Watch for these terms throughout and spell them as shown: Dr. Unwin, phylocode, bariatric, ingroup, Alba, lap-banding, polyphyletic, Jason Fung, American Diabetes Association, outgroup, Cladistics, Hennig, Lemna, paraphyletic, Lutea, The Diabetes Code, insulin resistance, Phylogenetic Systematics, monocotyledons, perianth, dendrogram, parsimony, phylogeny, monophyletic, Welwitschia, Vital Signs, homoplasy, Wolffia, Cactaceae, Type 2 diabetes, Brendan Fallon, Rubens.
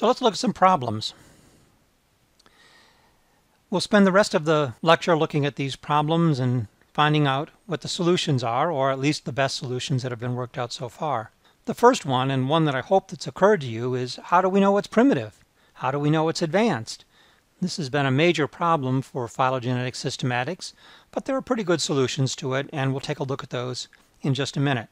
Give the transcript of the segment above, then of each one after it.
So let's look at some problems. We'll spend the rest of the lecture looking at these problems and finding out what the solutions are, or at least the best solutions that have been worked out so far. The first one, and one that I hope that's occurred to you, is how do we know what's primitive? How do we know what's advanced? This has been a major problem for phylogenetic systematics, but there are pretty good solutions to it, and we'll take a look at those in just a minute.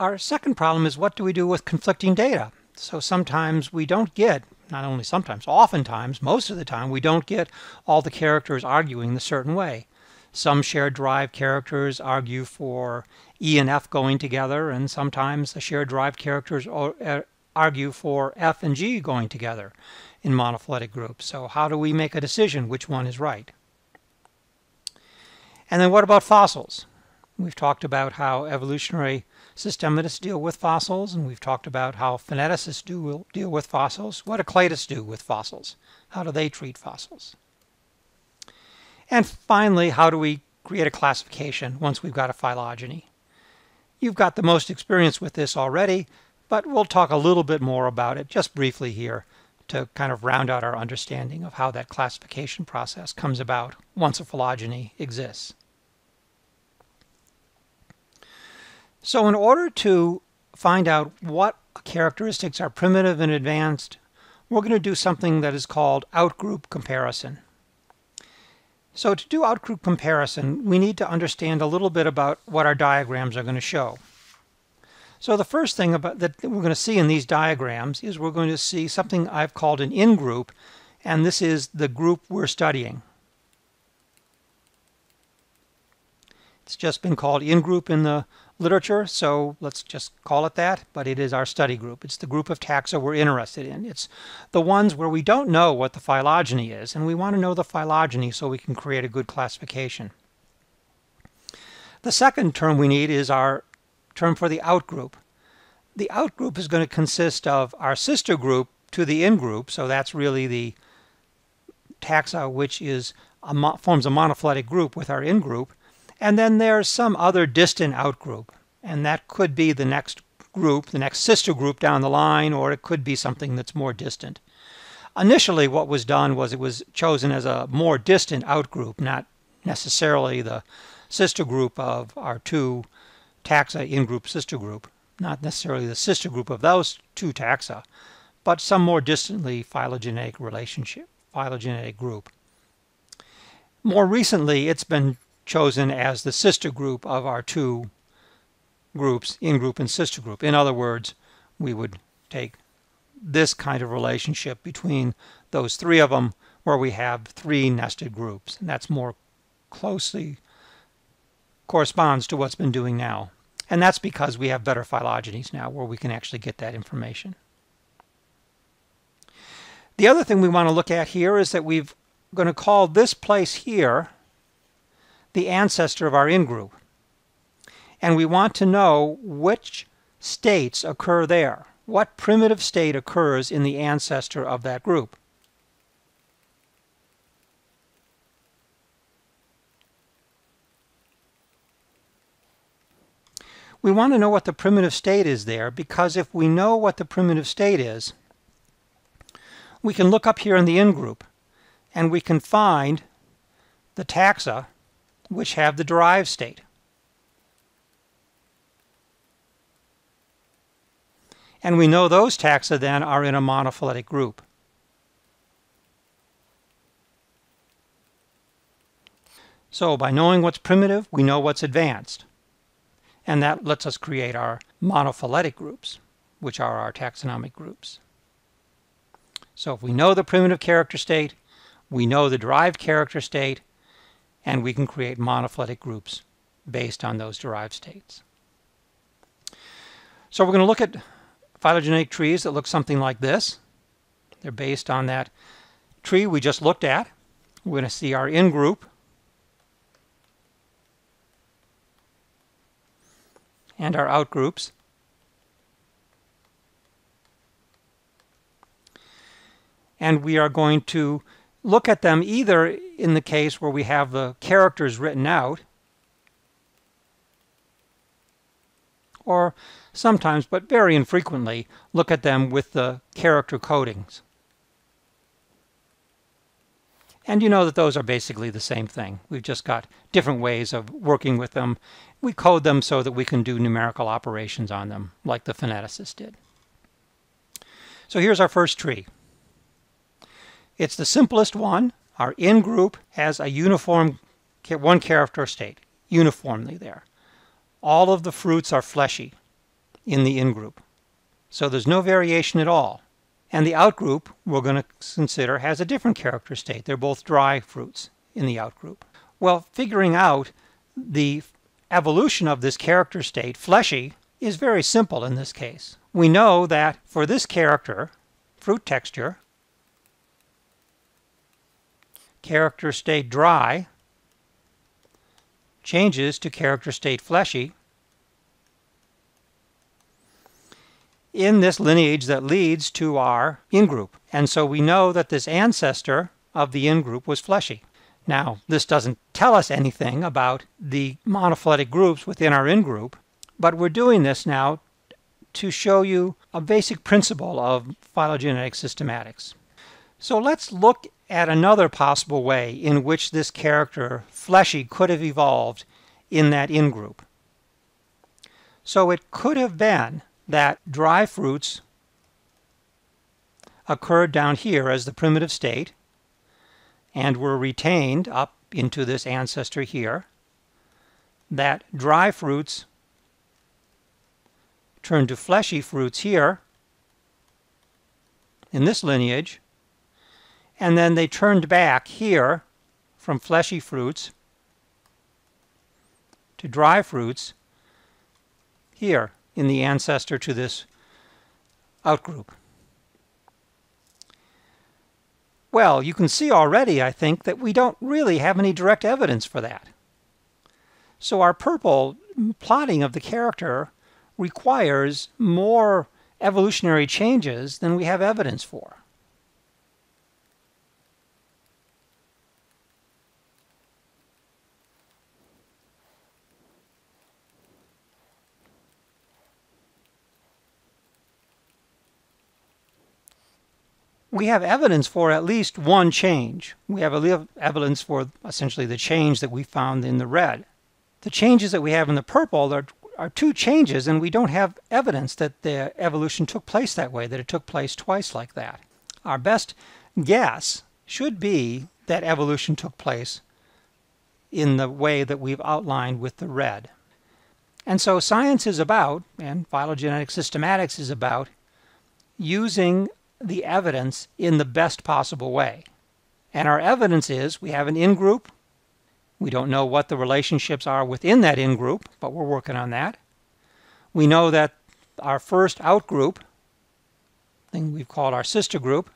Our second problem is, what do we do with conflicting data? So sometimes we don't get, not only sometimes, oftentimes, most of the time, we don't get all the characters arguing a certain way. Some shared derived characters argue for E and F going together, and sometimes the shared derived characters argue for F and G going together in monophyletic groups. So how do we make a decision which one is right? And then what about fossils? We've talked about how evolutionary systematists deal with fossils, and we've talked about how phoneticists deal with fossils. What do cladistics do with fossils? How do they treat fossils? And finally, how do we create a classification once we've got a phylogeny? You've got the most experience with this already, but we'll talk a little bit more about it just briefly here to kind of round out our understanding of how that classification process comes about once a phylogeny exists. So in order to find out what characteristics are primitive and advanced, we're going to do something that is called outgroup comparison. So to do outgroup comparison, we need to understand a little bit about what our diagrams are going to show. So the first thing that we're going to see in these diagrams is we're going to see something I've called an in-group, and this is the group we're studying. It's just been called in-group in the literature, so let's just call it that, but it is our study group. It's the group of taxa we're interested in. It's the ones where we don't know what the phylogeny is, and we want to know the phylogeny so we can create a good classification. The second term we need is our term for the outgroup. The outgroup is going to consist of our sister group to the in-group, so that's really the taxa which is forms a monophyletic group with our in-group. And then there's some other distant outgroup, and that could be the next group, the next sister group down the line, or it could be something that's more distant. Initially, what was done was it was chosen as a more distant outgroup, not necessarily the sister group of our two taxa, in-group, sister group, not necessarily the sister group of those two taxa, but some more distantly phylogenetic relationship, phylogenetic group. More recently, it's been chosen as the sister group of our two groups, in-group and sister group. In other words, we would take this kind of relationship between those three of them where we have three nested groups, and that's more closely corresponds to what's been doing now. And that's because we have better phylogenies now where we can actually get that information. The other thing we want to look at here is that we're going to call this place here the ancestor of our in-group. And we want to know which states occur there. What primitive state occurs in the ancestor of that group? We want to know what the primitive state is there, because if we know what the primitive state is, we can look up here in the in-group and we can find the taxa which have the derived state. And we know those taxa then are in a monophyletic group. So by knowing what's primitive, we know what's advanced. And that lets us create our monophyletic groups, which are our taxonomic groups. So if we know the primitive character state, we know the derived character state, and we can create monophyletic groups based on those derived states. So we're going to look at phylogenetic trees that look something like this. They're based on that tree we just looked at. We're going to see our in-group and our out-groups. And we are going to look at them either in the case where we have the characters written out or sometimes, but very infrequently, look at them with the character codings. And you know that those are basically the same thing. We've just got different ways of working with them. We code them so that we can do numerical operations on them, like the phoneticists did. So here's our first tree. It's the simplest one. Our in-group has a uniform one character state, uniformly there. All of the fruits are fleshy in the in-group. So there's no variation at all. And the outgroup we're going to consider has a different character state. They're both dry fruits in the outgroup. Well, figuring out the evolution of this character state, fleshy, is very simple in this case. We know that for this character, fruit texture, character state dry changes to character state fleshy in this lineage that leads to our in-group. And so we know that this ancestor of the in-group was fleshy. Now, this doesn't tell us anything about the monophyletic groups within our in-group, but we're doing this now to show you a basic principle of phylogenetic systematics. So let's look at another possible way in which this character, fleshy, could have evolved in that in-group. So it could have been that dry fruits occurred down here as the primitive state and were retained up into this ancestor here, that dry fruits turned to fleshy fruits here in this lineage, and then they turned back here from fleshy fruits to dry fruits here in the ancestor to this outgroup. Well, you can see already, I think, that we don't really have any direct evidence for that. So our purple plotting of the character requires more evolutionary changes than we have evidence for. We have evidence for at least one change. We have evidence for essentially the change that we found in the red. The changes that we have in the purple are two changes, and we don't have evidence that the evolution took place that way, that it took place twice like that. Our best guess should be that evolution took place in the way that we've outlined with the red. And so science is about, and phylogenetic systematics is about, using the evidence in the best possible way. And our evidence is we have an in-group. We don't know what the relationships are within that in-group, but we're working on that. We know that our first out-group, thing we've called our sister group,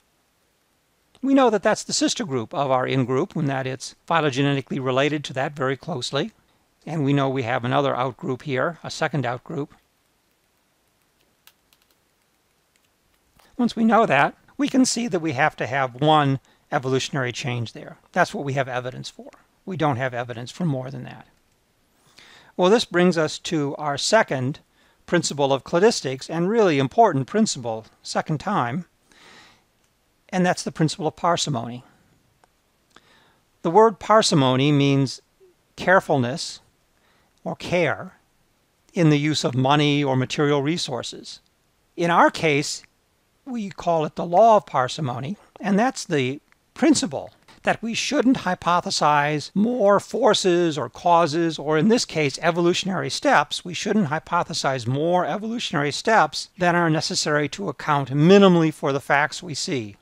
we know that that's the sister group of our in-group and that it's phylogenetically related to that very closely. And we know we have another out-group here, a second out-group. Once we know that, we can see that we have to have one evolutionary change there. That's what we have evidence for. We don't have evidence for more than that. Well, this brings us to our second principle of cladistics, and really important principle, second time, and that's the principle of parsimony. The word parsimony means carefulness or care in the use of money or material resources. In our case, we call it the law of parsimony, and that's the principle that we shouldn't hypothesize more forces or causes, or in this case, evolutionary steps. We shouldn't hypothesize more evolutionary steps than are necessary to account minimally for the facts we see.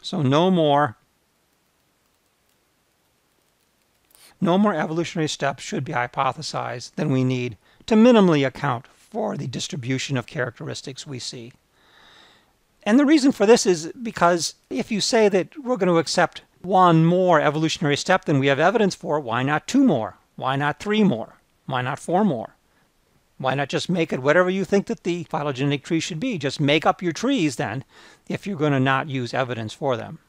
So no more evolutionary steps should be hypothesized than we need to minimally account for the distribution of characteristics we see. And the reason for this is because if you say that we're going to accept one more evolutionary step than we have evidence for, why not two more? Why not three more? Why not four more? Why not just make it whatever you think that the phylogenetic tree should be? Just make up your trees then if you're going to not use evidence for them.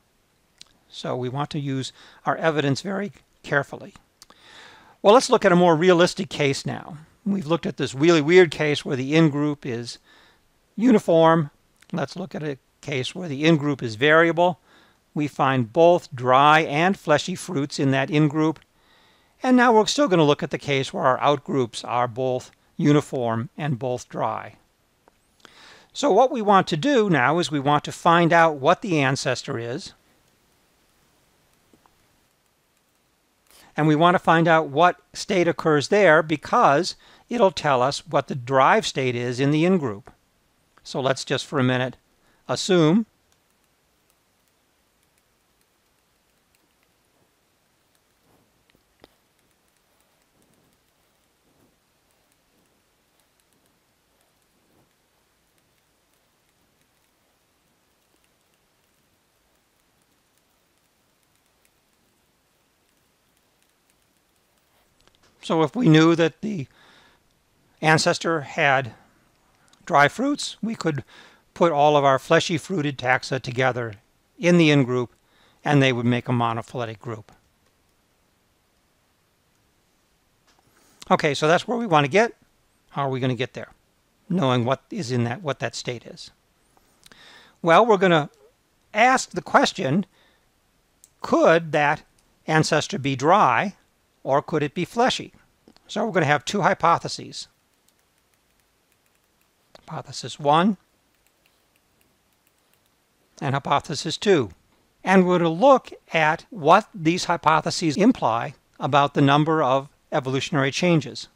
So we want to use our evidence very carefully. Well, let's look at a more realistic case now. We've looked at this really weird case where the in-group is uniform. Let's look at a case where the in-group is variable. We find both dry and fleshy fruits in that in-group. And now we're still going to look at the case where our out-groups are both uniform and both dry. So what we want to do now is we want to find out what the ancestor is. And we want to find out what state occurs there because it'll tell us what the drive state is in the in-group. So let's just for a minute assume . So if we knew that the ancestor had dry fruits, we could put all of our fleshy fruited taxa together in the in-group, and they would make a monophyletic group. Okay, so that's where we want to get. How are we going to get there? Knowing what is in that, what that state is. Well, we're going to ask the question, could that ancestor be dry? Or could it be fleshy? So we're going to have two hypotheses. Hypothesis 1 and hypothesis 2. And we're going to look at what these hypotheses imply about the number of evolutionary changes.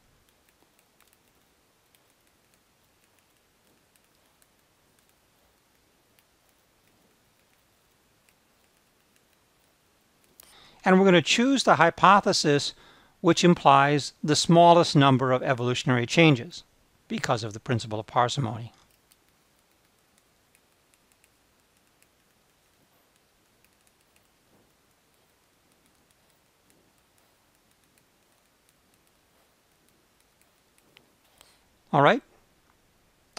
And we're going to choose the hypothesis which implies the smallest number of evolutionary changes because of the principle of parsimony. All right?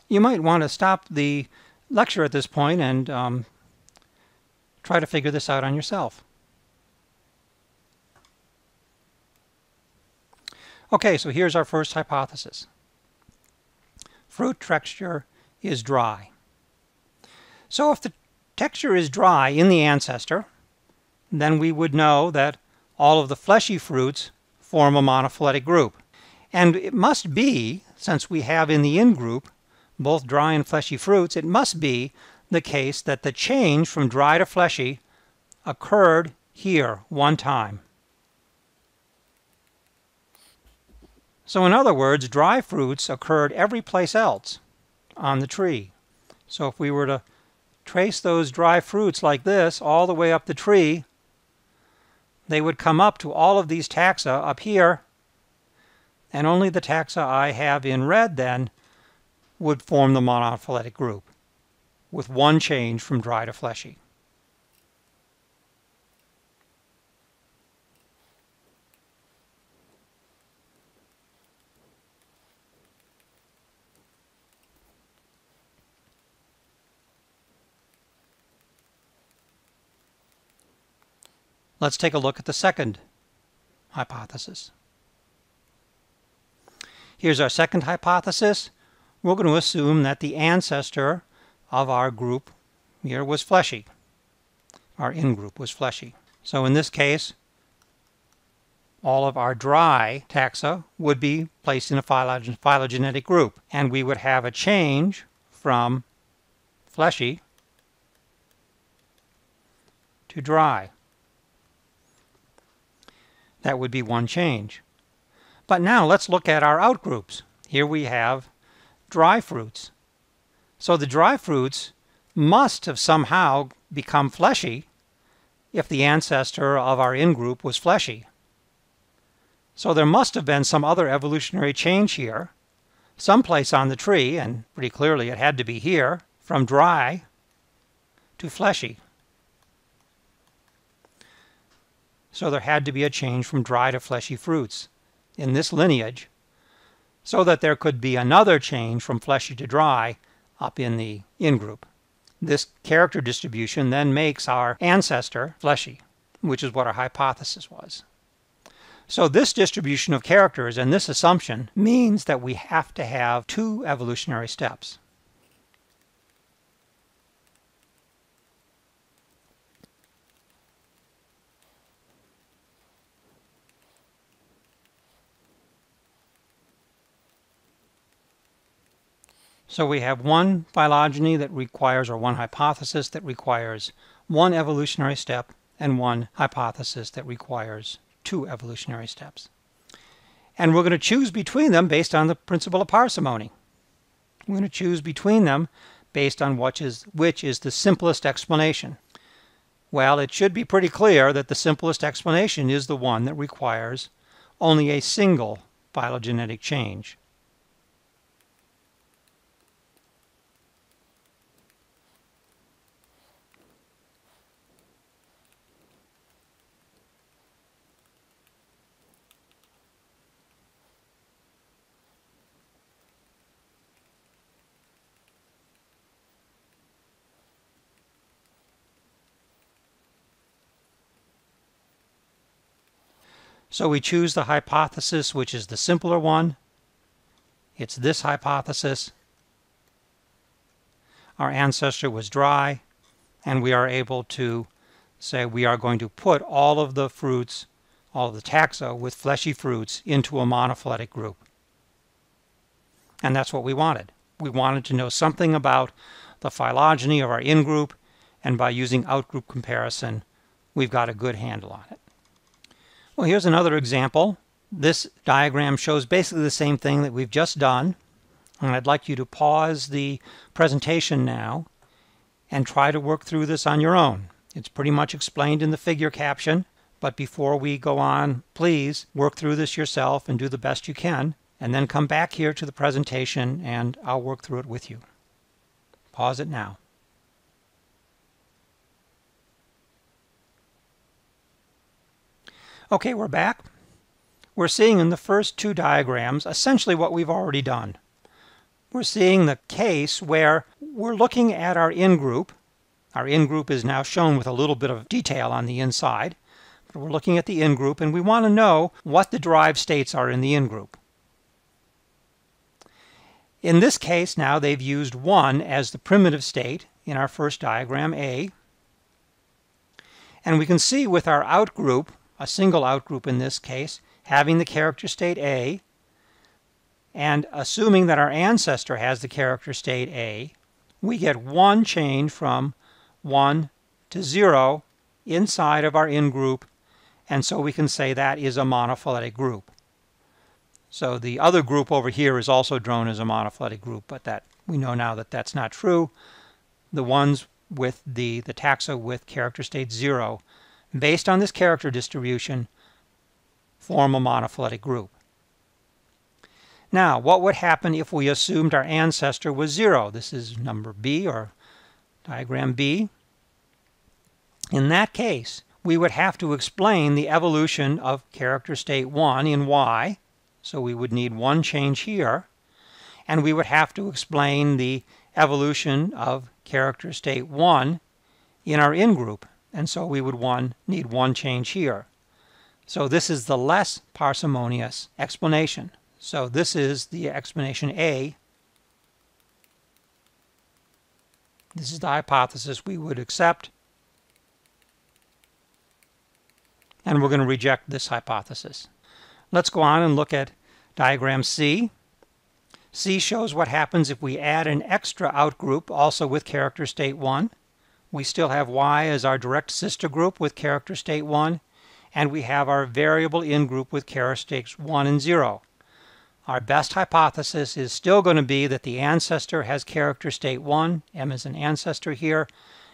You might want to stop the lecture at this point and try to figure this out on yourself. Okay, so here's our first hypothesis. Fruit texture is dry. So if the texture is dry in the ancestor, then we would know that all of the fleshy fruits form a monophyletic group. And it must be, since we have in the in-group both dry and fleshy fruits, it must be the case that the change from dry to fleshy occurred here one time. So in other words, dry fruits occurred every place else on the tree. So if we were to trace those dry fruits like this all the way up the tree, they would come up to all of these taxa up here, and only the taxa I have in red then would form the monophyletic group with one change from dry to fleshy. Let's take a look at the second hypothesis. Here's our second hypothesis. We're going to assume that the ancestor of our group here was fleshy. Our in-group was fleshy. So in this case, all of our dry taxa would be placed in a phylogenetic group, and we would have a change from fleshy to dry. That would be one change. But now let's look at our outgroups. Here we have dry fruits. So the dry fruits must have somehow become fleshy if the ancestor of our in-group was fleshy. So there must have been some other evolutionary change here, someplace on the tree, and pretty clearly it had to be here, from dry to fleshy. So there had to be a change from dry to fleshy fruits in this lineage so that there could be another change from fleshy to dry up in the in-group. This character distribution then makes our ancestor fleshy, which is what our hypothesis was. So this distribution of characters and this assumption means that we have to have two evolutionary steps. So we have one phylogeny that requires, or one hypothesis that requires one evolutionary step, and one hypothesis that requires two evolutionary steps. And we're going to choose between them based on the principle of parsimony. We're going to choose between them based on which is the simplest explanation. Well, it should be pretty clear that the simplest explanation is the one that requires only a single phylogenetic change. So we choose the hypothesis which is the simpler one. It's this hypothesis. Our ancestor was dry, and we are able to say we are going to put all of the fruits, all of the taxa with fleshy fruits, into a monophyletic group. And that's what we wanted. We wanted to know something about the phylogeny of our in-group, and by using out-group comparison, we've got a good handle on it. Well, here's another example. This diagram shows basically the same thing that we've just done. And I'd like you to pause the presentation now and try to work through this on your own. It's pretty much explained in the figure caption. But before we go on, please work through this yourself and do the best you can. And then come back here to the presentation and I'll work through it with you. Pause it now. Okay, we're back. We're seeing in the first two diagrams essentially what we've already done. We're seeing the case where we're looking at our in-group. Our in-group is now shown with a little bit of detail on the inside. But we're looking at the in-group, and we want to know what the derived states are in the in-group. In this case, now they've used 1 as the primitive state in our first diagram, A. And we can see with our out-group, a single outgroup in this case, having the character state A, and assuming that our ancestor has the character state A, we get one change from 1 to 0 inside of our in-group, and so we can say that is a monophyletic group. So the other group over here is also drawn as a monophyletic group, but that we know now that that's not true. The ones with the taxa with character state 0, based on this character distribution, form a monophyletic group. Now, what would happen if we assumed our ancestor was 0? This is number B, or diagram B. In that case, we would have to explain the evolution of character state 1 in Y. So we would need one change here. And we would have to explain the evolution of character state 1 in our in-group. And so we would need one change here. So this is the less parsimonious explanation. So this is the explanation A. This is the hypothesis we would accept. And we're going to reject this hypothesis. Let's go on and look at diagram C. C shows what happens if we add an extra outgroup, also with character state 1. We still have Y as our direct sister group with character state 1, and we have our variable in-group with characteristics 1 and 0. Our best hypothesis is still going to be that the ancestor has character state 1, M is an ancestor here,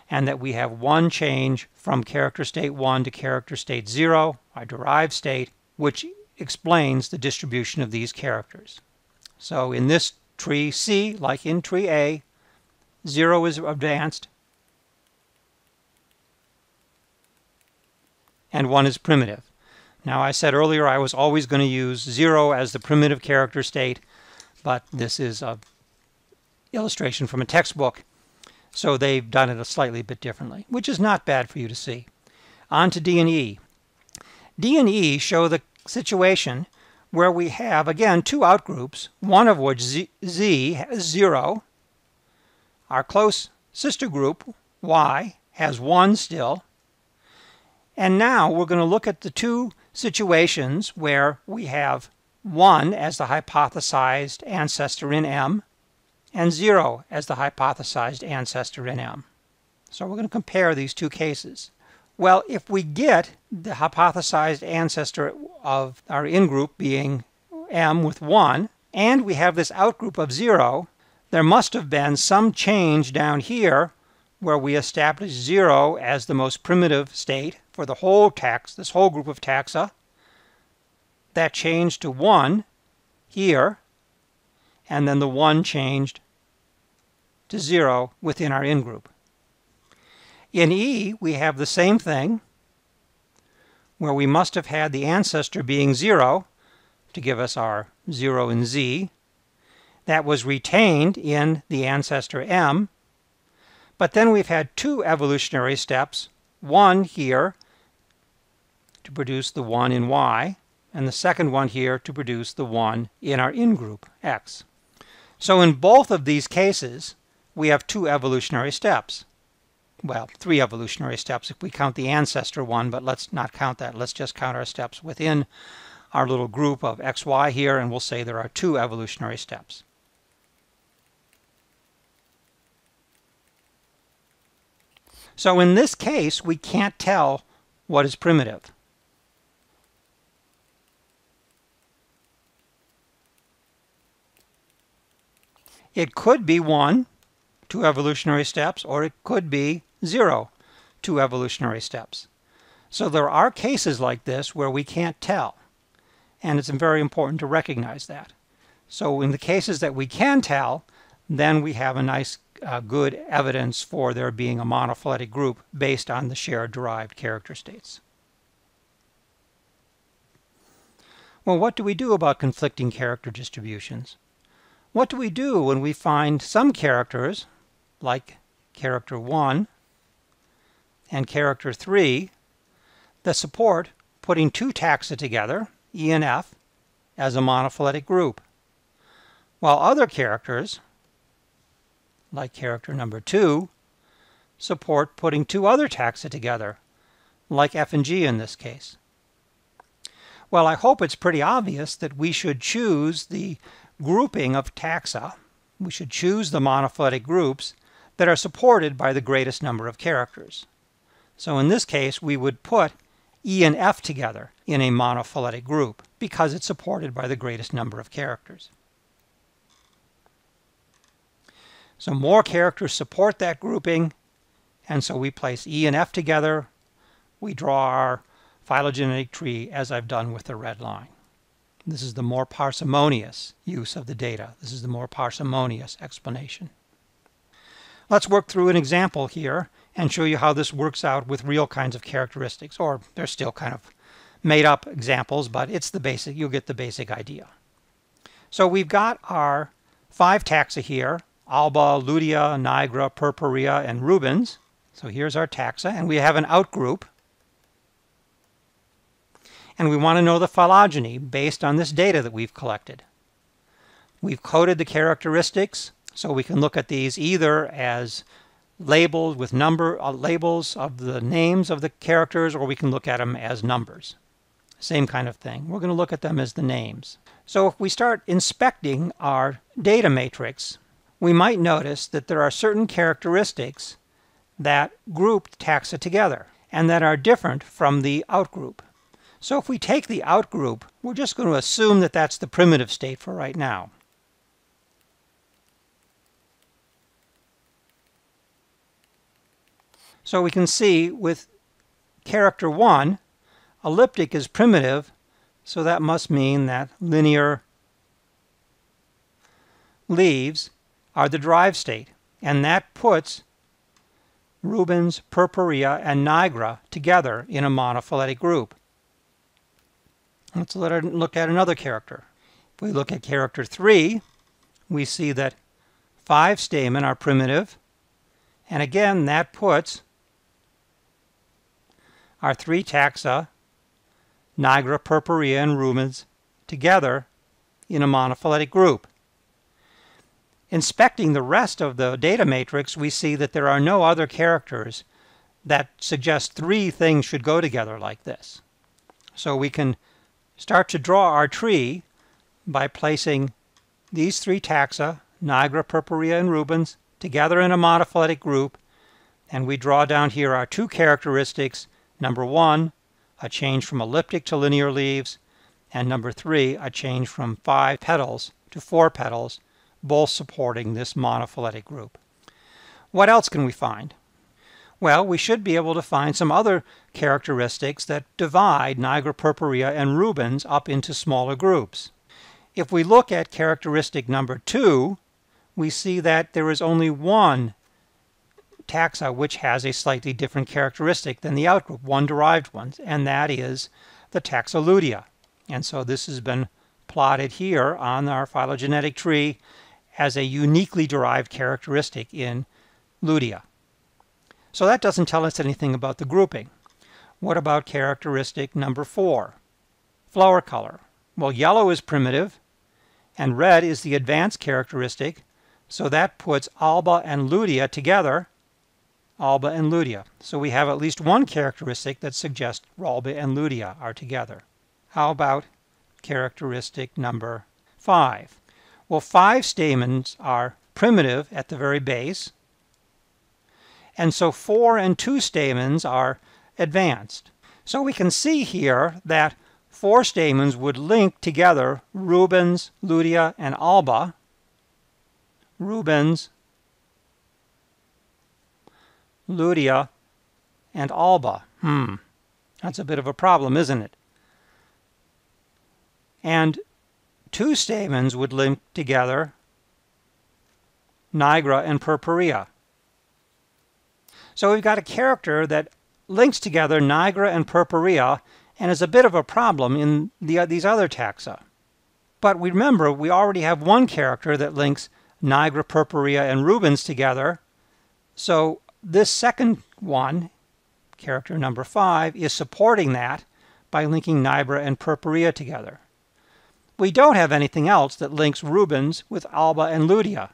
and that we have one change from character state 1 to character state 0, our derived state, which explains the distribution of these characters. So in this tree C, like in tree A, 0 is advanced, and 1 is primitive. Now, I said earlier I was always going to use 0 as the primitive character state, but this is an illustration from a textbook, so they've done it a slightly bit differently, which is not bad for you to see. On to D and E. D and E show the situation where we have, again, two outgroups, one of which Z has 0. Our close sister group, Y, has 1 still. And now we're going to look at the two situations where we have 1 as the hypothesized ancestor in M and 0 as the hypothesized ancestor in M. So we're going to compare these two cases. Well, if we get the hypothesized ancestor of our in-group being M with 1, and we have this out-group of 0, there must have been some change down here where we established 0 as the most primitive state for the whole tax, this whole group of taxa. That changed to 1 here, and then the 1 changed to 0 within our in-group. In E, we have the same thing, where we must have had the ancestor being 0 to give us our 0 in Z. That was retained in the ancestor M. But then we've had two evolutionary steps, one here to produce the 1 in Y, and the second one here to produce the 1 in our in-group, X. So in both of these cases, we have two evolutionary steps. Well, three evolutionary steps if we count the ancestor one, but let's not count that. Let's just count our steps within our little group of XY here, and we'll say there are two evolutionary steps. So in this case, we can't tell what is primitive. It could be 1, 2 evolutionary steps, or it could be 0, 2 evolutionary steps. So there are cases like this where we can't tell, and it's very important to recognize that. So in the cases that we can tell, then we have a nice good evidence for there being a monophyletic group based on the shared derived character states. Well, what do we do about conflicting character distributions? What do we do when we find some characters, like character 1 and character 3, that support putting two taxa together, E and F, as a monophyletic group, while other characters, like character number 2, support putting two other taxa together, like F and G in this case? Well, I hope it's pretty obvious that we should choose the grouping of taxa. We should choose the monophyletic groups that are supported by the greatest number of characters. So in this case, we would put E and F together in a monophyletic group because it's supported by the greatest number of characters. So more characters support that grouping, and so we place E and F together. We draw our phylogenetic tree as I've done with the red line. This is the more parsimonious use of the data. This is the more parsimonious explanation. Let's work through an example here and show you how this works out with real kinds of characteristics, or they're still kind of made up examples, but it's the basic, you'll get the basic idea. So we've got our 5 taxa here, Alba, Lutea, Nigra, Purpurea, and Rubens. So here's our taxa, and we have an outgroup. And we want to know the phylogeny based on this data that we've collected. We've coded the characteristics so we can look at these either as labels with number labels of the names of the characters, or we can look at them as numbers. Same kind of thing. We're going to look at them as the names. So if we start inspecting our data matrix, we might notice that there are certain characteristics that group taxa together and that are different from the outgroup. So if we take the outgroup, we're just going to assume that that's the primitive state for right now. So we can see with character 1, elliptic is primitive, so that must mean that linear leaves are the derived state. And that puts Rubens, Purpurea, and Nigra together in a monophyletic group. Let's look at another character. If we look at character 3, we see that 5 stamen are primitive. And again, that puts our 3 taxa, Nigra, Purpurea, and Rumens together in a monophyletic group. Inspecting the rest of the data matrix, we see that there are no other characters that suggest three things should go together like this. So we can start to draw our tree by placing these three taxa, Nigra, Purpurea, and Rumens, together in a monophyletic group, and we draw down here our two characteristics, number one, a change from elliptic to linear leaves, and number three, a change from 5 petals to 4 petals, both supporting this monophyletic group. What else can we find? Well, we should be able to find some other characteristics that divide Nigra, Purpurea, and Rumens up into smaller groups. If we look at characteristic number 2, we see that there is only one taxa which has a slightly different characteristic than the outgroup, one derived one, and that is the taxa lutea. And so this has been plotted here on our phylogenetic tree as a uniquely derived characteristic in lutea. So that doesn't tell us anything about the grouping. What about characteristic number 4, flower color? Well, yellow is primitive, and red is the advanced characteristic, so that puts alba and lutea together, alba and lutea. So we have at least one characteristic that suggests alba and lutea are together. How about characteristic number 5? Well, 5 stamens are primitive at the very base, and so 4 and 2 stamens are advanced. So we can see here that 4 stamens would link together Rumens, lutea, and alba. Rumens, lutea, and alba. That's a bit of a problem, isn't it? And 2 stamens would link together Nigra and Purpurea. So we've got a character that links together Nigra and Purpurea and is a bit of a problem in these other taxa. But we remember we already have one character that links Nigra, Purpurea, and Rumens together. So this second one, character number 5, is supporting that by linking Nigra and Purpurea together. We don't have anything else that links Rumens with alba and lutea.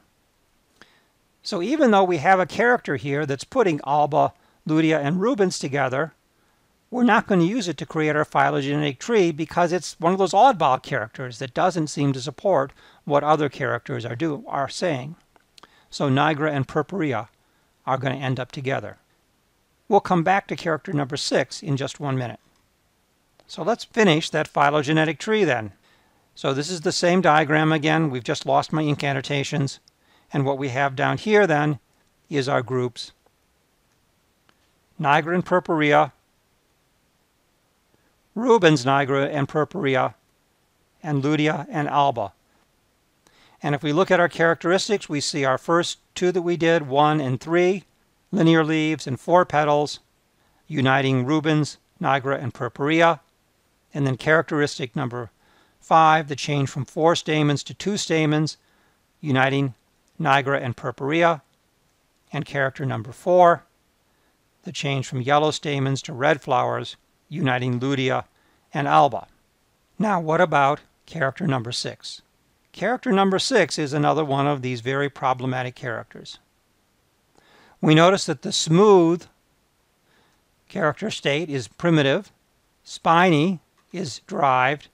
So even though we have a character here that's putting alba, lutea, and Rumens together, we're not going to use it to create our phylogenetic tree because it's one of those oddball characters that doesn't seem to support what other characters are saying. So Nigra and Purpurea are going to end up together. We'll come back to character number 6 in just 1 minute. So let's finish that phylogenetic tree then. So this is the same diagram again. We've just lost my ink annotations. And what we have down here then is our groups. Nigra and Purpurea, Rumens, Nigra, and Purpurea, and lutea and alba. And if we look at our characteristics, we see our first two that we did, 1 and 3, linear leaves and 4 petals, uniting Rumens, Nigra, and Purpurea. And then characteristic number 5, the change from 4 stamens to 2 stamens, uniting Nigra and Purpurea. And character number 4, the change from yellow stamens to red flowers, uniting lutea and alba. Now what about character number 6? Character number 6 is another one of these very problematic characters. We notice that the smooth character state is primitive, spiny is derived.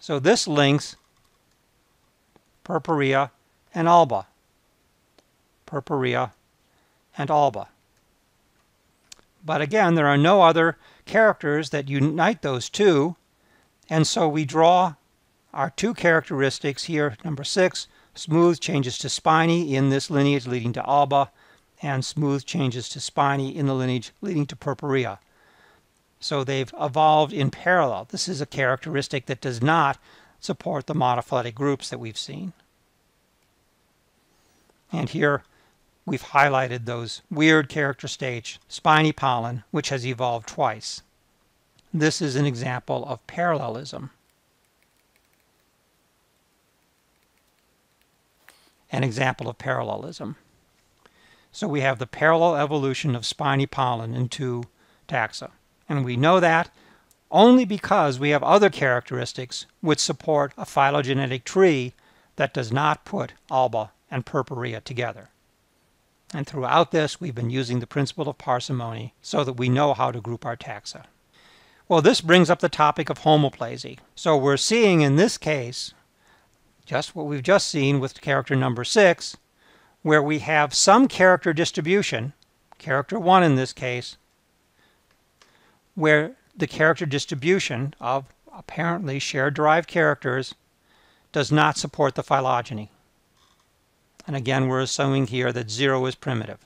So this links Purpurea and alba. Purpurea and alba. But again, there are no other characters that unite those two, and so we draw our two characteristics here. Number 6, smooth changes to spiny in this lineage leading to alba, and smooth changes to spiny in the lineage leading to Purpurea. So they've evolved in parallel. This is a characteristic that does not support the monophyletic groups that we've seen. And here we've highlighted those weird character stage, spiny pollen, which has evolved twice. This is an example of parallelism. An example of parallelism. So we have the parallel evolution of spiny pollen in 2 taxa. And we know that only because we have other characteristics which support a phylogenetic tree that does not put alba and purpurea together. And throughout this, we've been using the principle of parsimony so that we know how to group our taxa. Well, this brings up the topic of homoplasy. So we're seeing in this case just what we've just seen with character number 6, where we have some character distribution, character 1 in this case, where the character distribution of apparently shared derived characters does not support the phylogeny. And again, we're assuming here that 0 is primitive.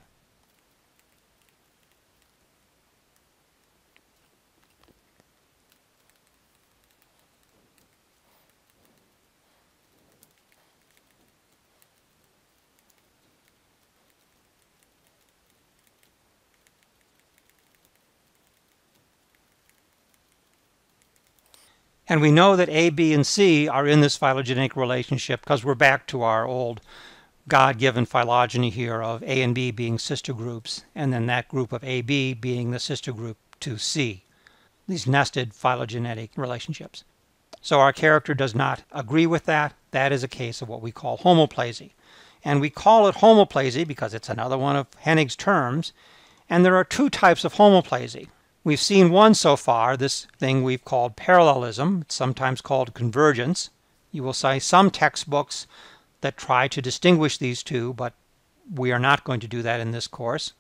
And we know that A, B, and C are in this phylogenetic relationship because we're back to our old God-given phylogeny here of A and B being sister groups, and then that group of AB being the sister group to C, these nested phylogenetic relationships. So our character does not agree with that. That is a case of what we call homoplasy. And we call it homoplasy because it's another one of Hennig's terms, and there are two types of homoplasy. We've seen one so far, this thing we've called parallelism. It's sometimes called convergence. You will see some textbooks that try to distinguish these two, but we are not going to do that in this course.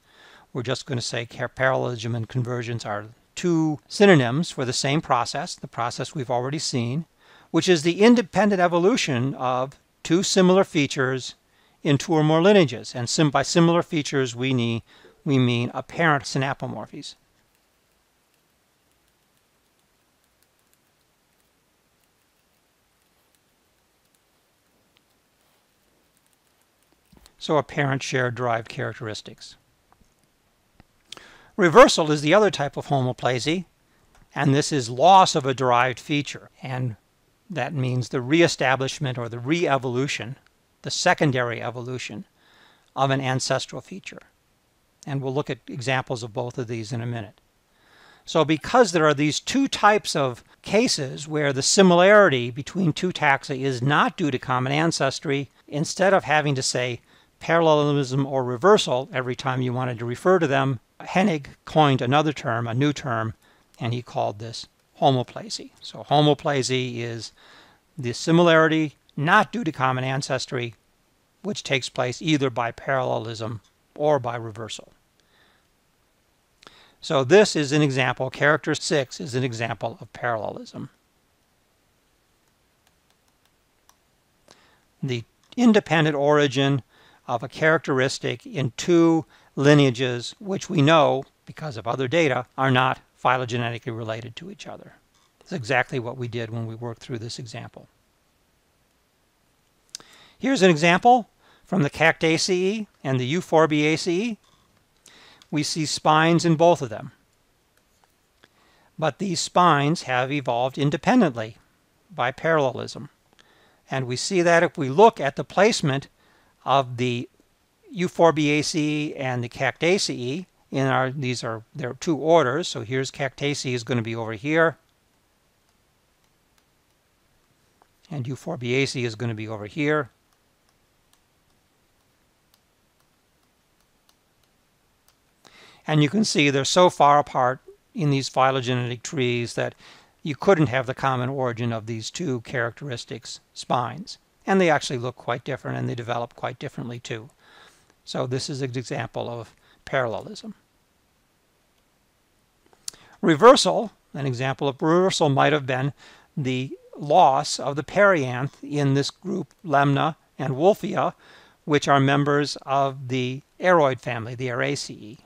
We're just going to say parallelism and convergence are two synonyms for the same process, the process we've already seen, which is the independent evolution of two similar features in two or more lineages. And by similar features, we mean apparent synapomorphies. So apparent shared derived characteristics. Reversal is the other type of homoplasy, and this is loss of a derived feature, and that means the reestablishment or the re-evolution, the secondary evolution of an ancestral feature. And we'll look at examples of both of these in a minute. So because there are these two types of cases where the similarity between two taxa is not due to common ancestry, instead of having to say parallelism or reversal every time you wanted to refer to them, Hennig coined another term, a new term, and he called this homoplasy. So homoplasy is the similarity not due to common ancestry, which takes place either by parallelism or by reversal. So this is an example, character 6 is an example of parallelism. The independent origin of a characteristic in two lineages which we know, because of other data, are not phylogenetically related to each other. That's exactly what we did when we worked through this example. Here's an example from the Cactaceae and the Euphorbiaceae. We see spines in both of them. But these spines have evolved independently by parallelism. And we see that if we look at the placement of the Euphorbiaceae and the Cactaceae, there are two orders, so here's Cactaceae is going to be over here, and Euphorbiaceae is going to be over here. And you can see they're so far apart in these phylogenetic trees that you couldn't have the common origin of these two characteristics spines. And they actually look quite different, and they develop quite differently too. So this is an example of parallelism. Reversal, an example of reversal might have been the loss of the perianth in this group Lemna and Wolffia, which are members of the aeroid family, the Araceae.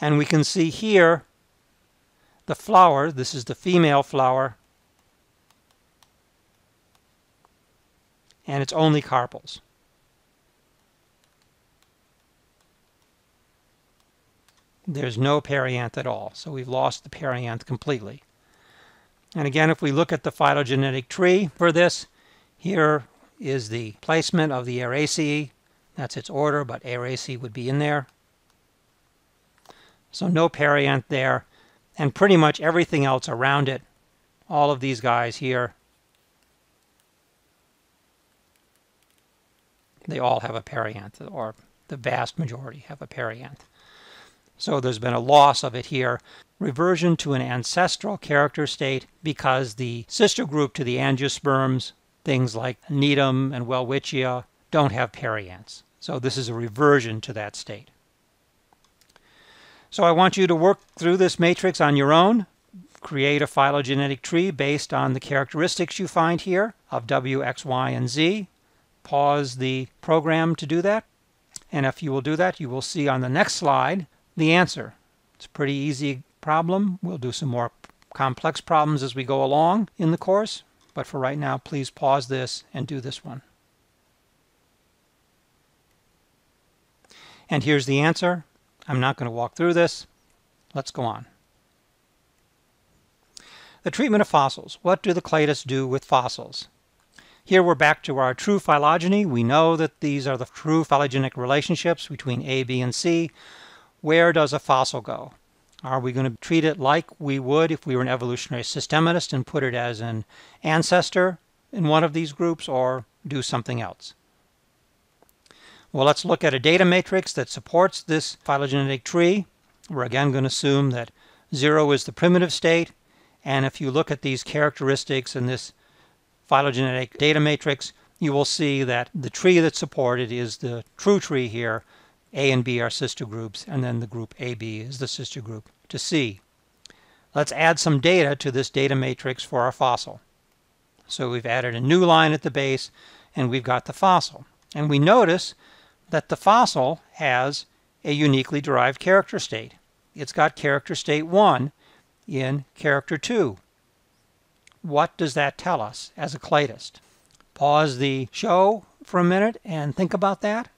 And we can see here the flower, this is the female flower, and it's only carpels. There's no perianth at all, so we've lost the perianth completely. And again, if we look at the phylogenetic tree for this, here is the placement of the Araceae, That's its order, but Araceae would be in there. So no perianth there. And pretty much everything else around it, all of these guys here, they all have a perianth, or the vast majority have a perianth. So there's been a loss of it here. Reversion to an ancestral character state because the sister group to the angiosperms, things like Needham and Welwitschia, don't have perianths. So this is a reversion to that state. So I want you to work through this matrix on your own. Create a phylogenetic tree based on the characteristics you find here of W, X, Y, and Z. Pause the program to do that. And if you will do that, you will see on the next slide the answer. It's a pretty easy problem. We'll do some more complex problems as we go along in the course. But for right now, please pause this and do this one. And here's the answer. I'm not going to walk through this. Let's go on. The treatment of fossils. What do the cladists do with fossils? Here we're back to our true phylogeny. We know that these are the true phylogenetic relationships between A, B, and C. Where does a fossil go? Are we going to treat it like we would if we were an evolutionary systematist and put it as an ancestor in one of these groups, or do something else? Well, let's look at a data matrix that supports this phylogenetic tree. We're again going to assume that 0 is the primitive state. And if you look at these characteristics in this phylogenetic data matrix, you will see that the tree that's supported is the true tree here. A and B are sister groups, and then the group AB is the sister group to C. Let's add some data to this data matrix for our fossil. So we've added a new line at the base, and we've got the fossil. And we notice that the fossil has a uniquely derived character state. It's got character state 1 in character 2. What does that tell us as a cladist? Pause the show for a minute and think about that.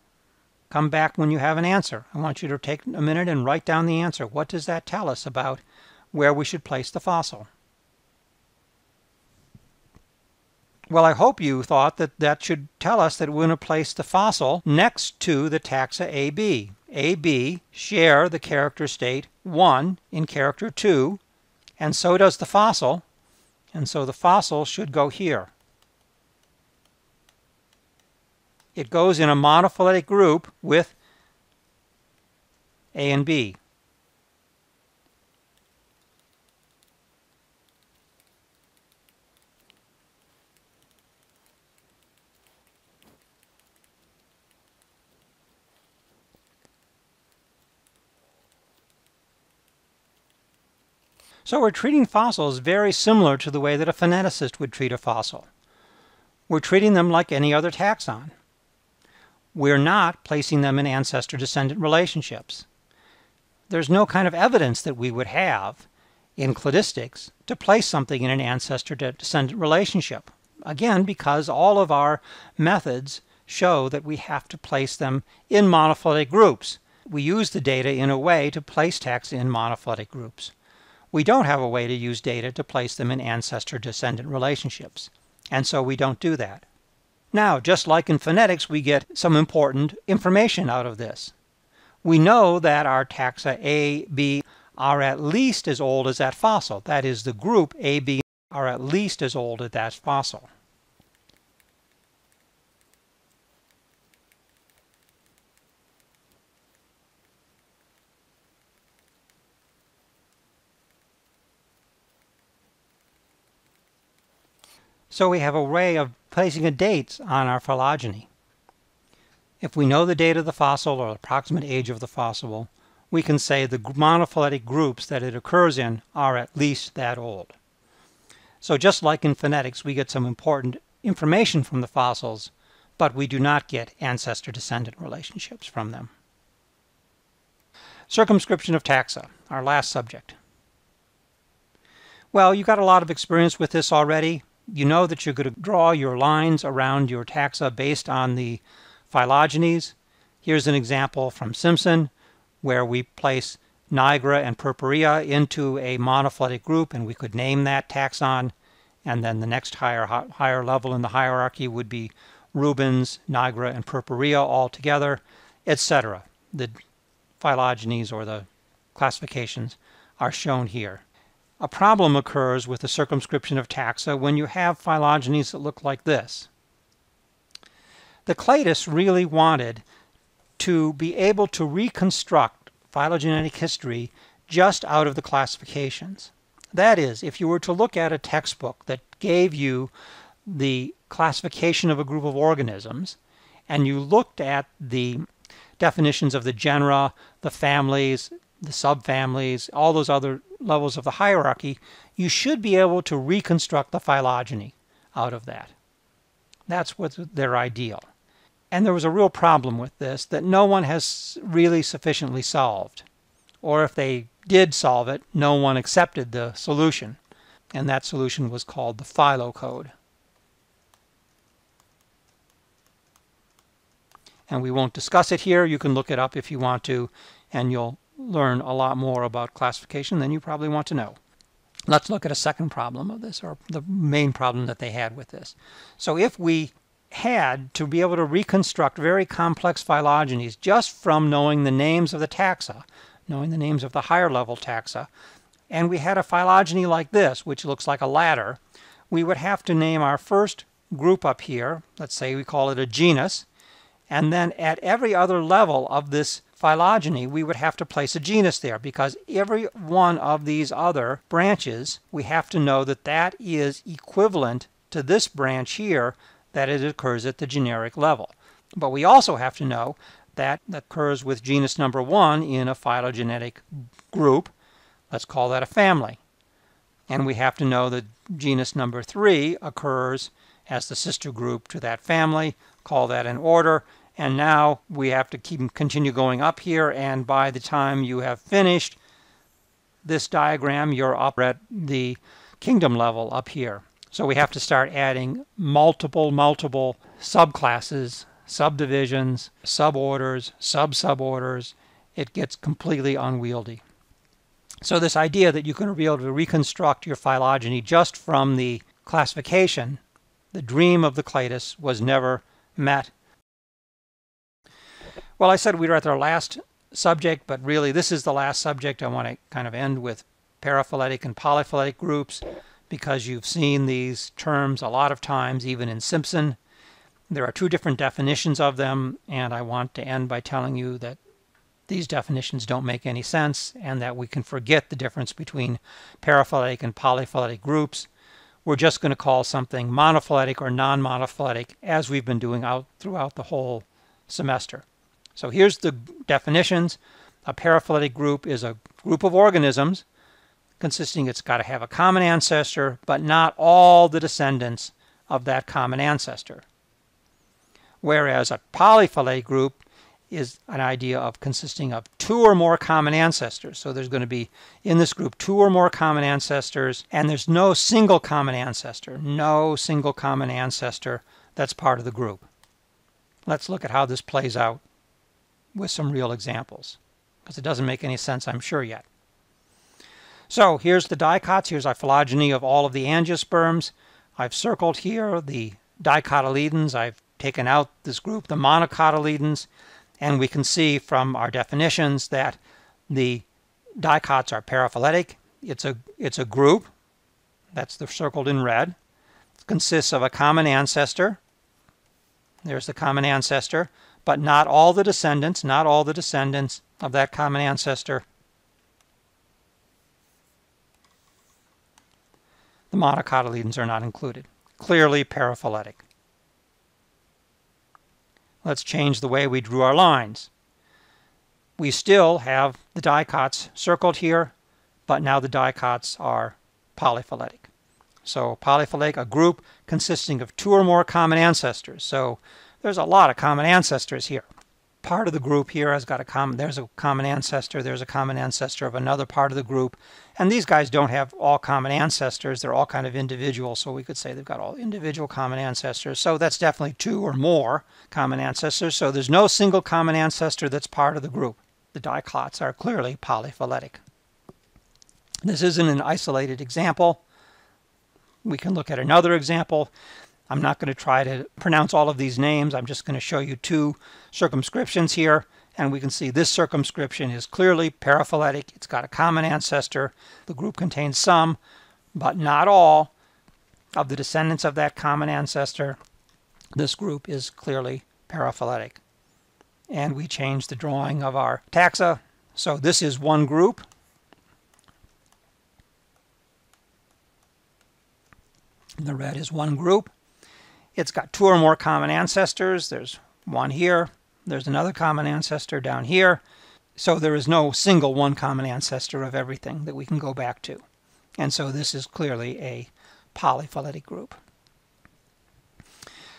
Come back when you have an answer. I want you to take a minute and write down the answer. What does that tell us about where we should place the fossil? Well, I hope you thought that that should tell us that we're going to place the fossil next to the taxa AB. AB share the character state 1 in character 2, and so does the fossil, and so the fossil should go here. It goes in a monophyletic group with A and B. So we're treating fossils very similar to the way that a phoneticist would treat a fossil. We're treating them like any other taxon. We're not placing them in ancestor-descendant relationships. There's no kind of evidence that we would have in cladistics to place something in an ancestor-descendant relationship. Again, because all of our methods show that we have to place them in monophyletic groups. We use the data in a way to place taxa in monophyletic groups. We don't have a way to use data to place them in ancestor-descendant relationships, and so we don't do that. Now, just like in phonetics, we get some important information out of this. We know that our taxa A, B are at least as old as that fossil. That is, the group A, B are at least as old as that fossil. So we have a way of placing a date on our phylogeny. If we know the date of the fossil or the approximate age of the fossil, we can say the monophyletic groups that it occurs in are at least that old. So just like in phonetics, we get some important information from the fossils, but we do not get ancestor-descendant relationships from them. Circumscription of taxa, our last subject. Well, you got a lot of experience with this already. You know that you're going to draw your lines around your taxa based on the phylogenies. Here's an example from Simpson where we place Nigra and Purpurea into a monophyletic group, and we could name that taxon. And then the next higher level in the hierarchy would be Rubens, Nigra, and Purpurea all together, etc. The phylogenies or the classifications are shown here. A problem occurs with the circumscription of taxa when you have phylogenies that look like this. The cladists really wanted to be able to reconstruct phylogenetic history just out of the classifications. That is, if you were to look at a textbook that gave you the classification of a group of organisms, and you looked at the definitions of the genera, the families, the subfamilies, all those other levels of the hierarchy, you should be able to reconstruct the phylogeny out of that. That's what's their ideal. And there was a real problem with this that no one has really sufficiently solved. Or if they did solve it, no one accepted the solution. And that solution was called the phylocode. And we won't discuss it here. You can look it up if you want to, and you'll learn a lot more about classification than you probably want to know. Let's look at a second problem of this, or the main problem that they had with this. So if we had to be able to reconstruct very complex phylogenies just from knowing the names of the taxa, knowing the names of the higher level taxa, and we had a phylogeny like this, which looks like a ladder, we would have to name our first group up here. Let's say we call it a genus. And then at every other level of this phylogeny, we would have to place a genus there, because every one of these other branches, we have to know that that is equivalent to this branch here, that it occurs at the generic level. But we also have to know that occurs with genus number 1 in a phylogenetic group. Let's call that a family. And we have to know that genus number 3 occurs as the sister group to that family, call that an order, and now we have to continue going up here, and by the time you have finished this diagram, you're up at the kingdom level up here. So we have to start adding multiple subclasses, subdivisions, suborders, suborders. It gets completely unwieldy. So this idea that you can be able to reconstruct your phylogeny just from the classification, the dream of the cladists, was never met. Well, I said we were at our last subject, but really this is the last subject. I want to kind of end with paraphyletic and polyphyletic groups, because you've seen these terms a lot of times, even in Simpson. There are two different definitions of them, and I want to end by telling you that these definitions don't make any sense, and that we can forget the difference between paraphyletic and polyphyletic groups. We're just going to call something monophyletic or non-monophyletic, as we've been doing throughout the whole semester. So here's the definitions. A paraphyletic group is a group of organisms consisting, it's got to have a common ancestor, but not all the descendants of that common ancestor. Whereas a polyphyletic group is an idea of consisting of two or more common ancestors. So there's going to be in this group two or more common ancestors, and there's no single common ancestor, that's part of the group. Let's look at how this plays out with some real examples, because it doesn't make any sense, I'm sure, yet. So here's the dicots, here's our phylogeny of all of the angiosperms. I've circled here the dicotyledons, I've taken out this group, the monocotyledons. And we can see from our definitions that the dicots are paraphyletic. It's a group, that's the circled in red. It consists of a common ancestor. There's the common ancestor, but not all the descendants, of that common ancestor. The monocotyledons are not included. Clearly paraphyletic. Let's change the way we drew our lines. We still have the dicots circled here, but now the dicots are polyphyletic. So polyphyletic, a group consisting of two or more common ancestors. So there's a lot of common ancestors here. Part of the group here has got a common, there's a common ancestor, there's a common ancestor of another part of the group. And these guys don't have all common ancestors, they're all kind of individual, so we could say they've got all individual common ancestors. So that's definitely two or more common ancestors. So there's no single common ancestor that's part of the group. The dicots are clearly polyphyletic. This isn't an isolated example. We can look at another example. I'm not going to try to pronounce all of these names. I'm just going to show you two circumscriptions here, and we can see this circumscription is clearly paraphyletic. It's got a common ancestor. The group contains some, but not all, of the descendants of that common ancestor. This group is clearly paraphyletic. And we change the drawing of our taxa. So this is one group. The red is one group. It's got two or more common ancestors. There's one here. There's another common ancestor down here. So there is no single one common ancestor of everything that we can go back to. And so this is clearly a polyphyletic group.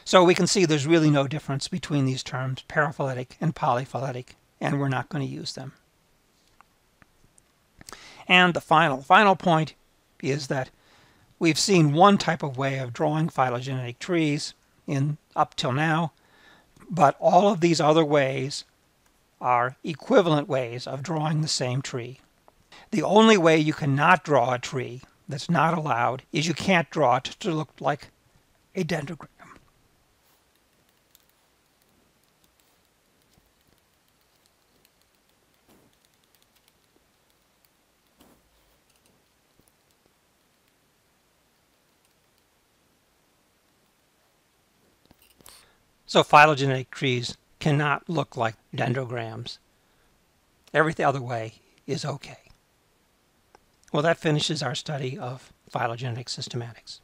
So we can see there's really no difference between these terms, paraphyletic and polyphyletic, and we're not going to use them. And the final point is that we've seen one type of way of drawing phylogenetic trees up till now, but all of these other ways are equivalent ways of drawing the same tree. The only way you cannot draw a tree that's not allowed is you can't draw it to look like a dendrogram. So phylogenetic trees cannot look like dendrograms. Every other way is okay. Well, that finishes our study of phylogenetic systematics.